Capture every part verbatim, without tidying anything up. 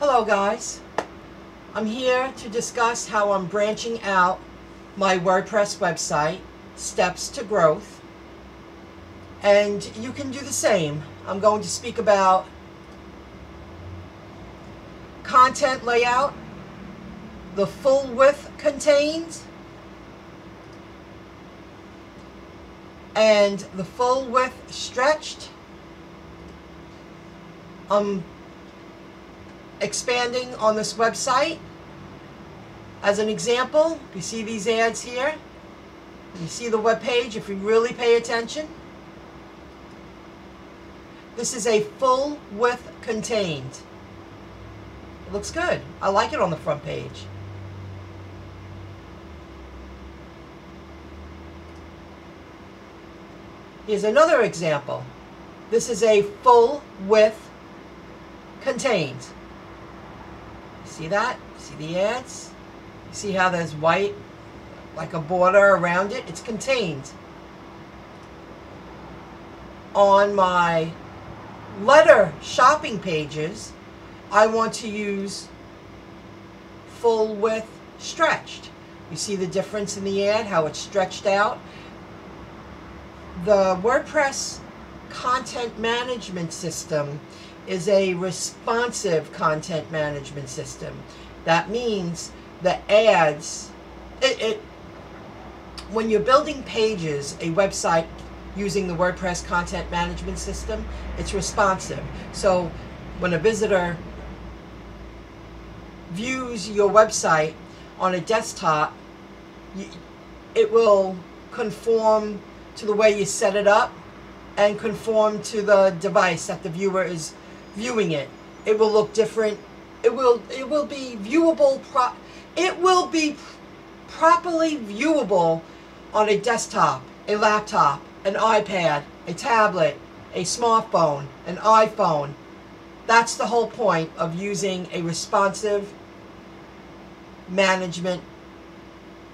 Hello guys, I'm here to discuss how I'm branching out my WordPress website, Steps to Growth, and you can do the same. I'm going to speak about content layout, the full width contained, and the full width stretched. I'm expanding on this website. As an example, you see these ads here. You see the web page if you really pay attention. This is a full width contained. It looks good. I like it on the front page. Here's another example. This is a full width contained. See that? See the ads? You see how there's white, like a border around it? It's contained. On my letter shopping pages, I want to use full width stretched. You see the difference in the ad, how it's stretched out? The WordPress content management system is a responsive content management system. That means the ads, it, it, when you're building pages, a website using the WordPress content management system, it's responsive. So when a visitor views your website on a desktop, it will conform to the way you set it up and conform to the device that the viewer is viewing it. It will look different. It will it will be viewable. Pro it will be properly viewable on a desktop, a laptop, an iPad, a tablet, a smartphone, an iPhone. That's the whole point of using a responsive management,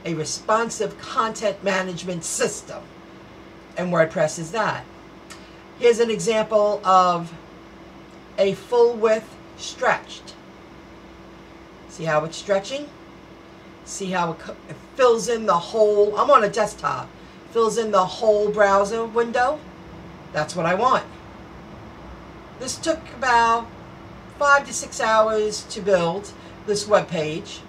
a responsive content management system. And WordPress is that. Here's an example of a full width stretched. See how it's stretching? See how it, it fills in the whole, I'm on a desktop, fills in the whole browser window. That's what I want. This took about five to six hours to build this web page.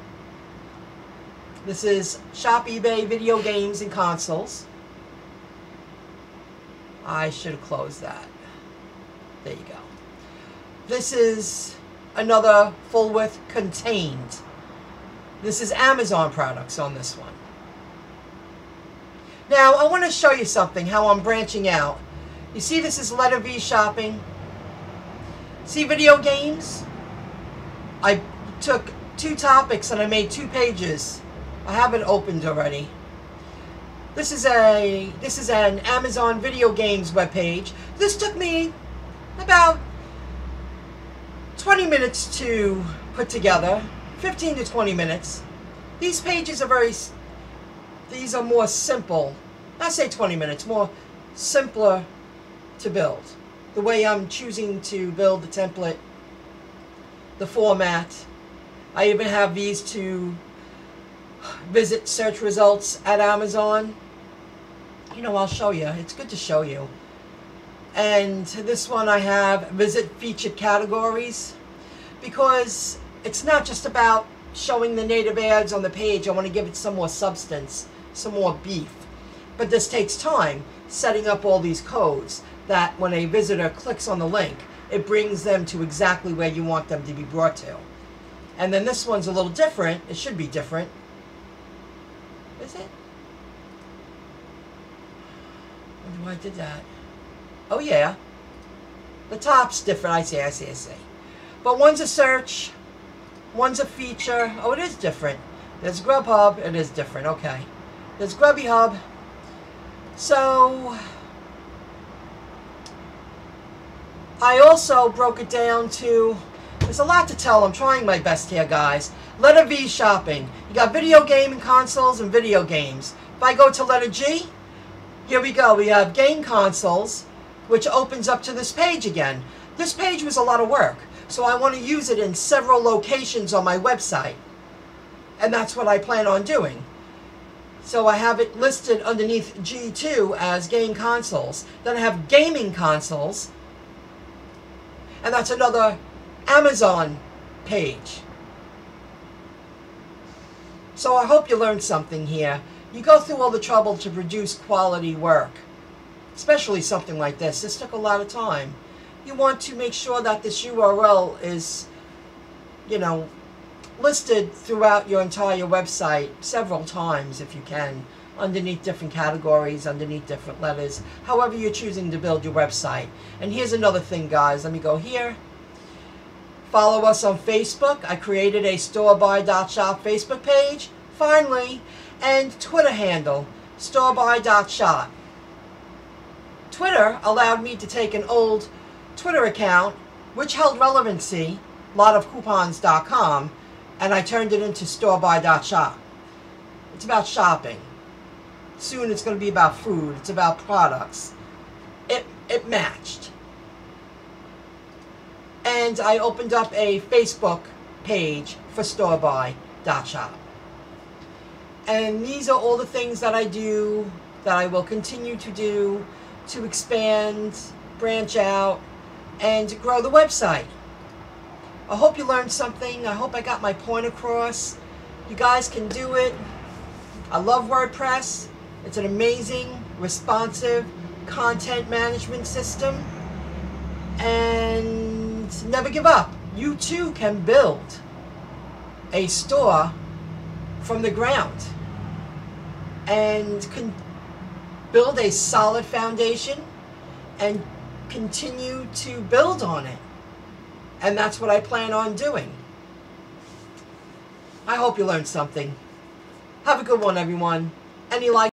This is Shop, eBay, Video Games, and Consoles. I should have closed that. There you go. This is another full width contained. This is Amazon products on this one. Now I want to show you something, how I'm branching out. You see this is letter V shopping. See video games? I took two topics and I made two pages. I have it opened already. This is a this is an Amazon video games webpage. This took me about twenty minutes to put together, fifteen to twenty minutes. These pages are very these are more simple. I say twenty minutes, more simpler to build. The way I'm choosing to build the template, the format. I even have these to visit search results at Amazon. You know, I'll show you. It's good to show you. And this one I have visit featured categories, because it's not just about showing the native ads on the page. I want to give it some more substance, some more beef. But this takes time, setting up all these codes that when a visitor clicks on the link, it brings them to exactly where you want them to be brought to. And then this one's a little different. It should be different. Is it? I wonder why I did that. Oh yeah, the top's different. I see, I see, I see. But one's a search, one's a feature. Oh, it is different. There's Grubhub, it is different, okay. There's Grubby Hub. So, I also broke it down to, there's a lot to tell, I'm trying my best here guys. Letter V shopping, you got video game and consoles and video games. If I go to letter G, here we go, we have game consoles, which opens up to this page again. This page was a lot of work so I want to use it in several locations on my website. And that's what I plan on doing. So I have it listed underneath G two as game consoles. Then I have gaming consoles, and that's another Amazon page. So I hope you learned something here. You go through all the trouble to produce quality work, especially something like this. This took a lot of time. You want to make sure that this U R L is, you know, listed throughout your entire website several times if you can, underneath different categories, underneath different letters, however you're choosing to build your website. And here's another thing, guys. Let me go here. Follow us on Facebook. I created a storebuy dot shop Facebook page, finally, and Twitter handle, storebuy dot shop. Twitter allowed me to take an old Twitter account, which held relevancy, lot of coupons dot com, and I turned it into storebuy dot shop. It's about shopping. Soon it's going to be about food. It's about products. It, it matched. And I opened up a Facebook page for storebuy dot shop. And these are all the things that I do, that I will continue to do, to expand, branch out, and grow the website. I hope you learned something. I hope I got my point across. You guys can do it. I love WordPress. It's an amazing, responsive content management system. And never give up. You too can build a store from the ground and can build a solid foundation and continue to build on it. And that's what I plan on doing. I hope you learned something. Have a good one, everyone. Any like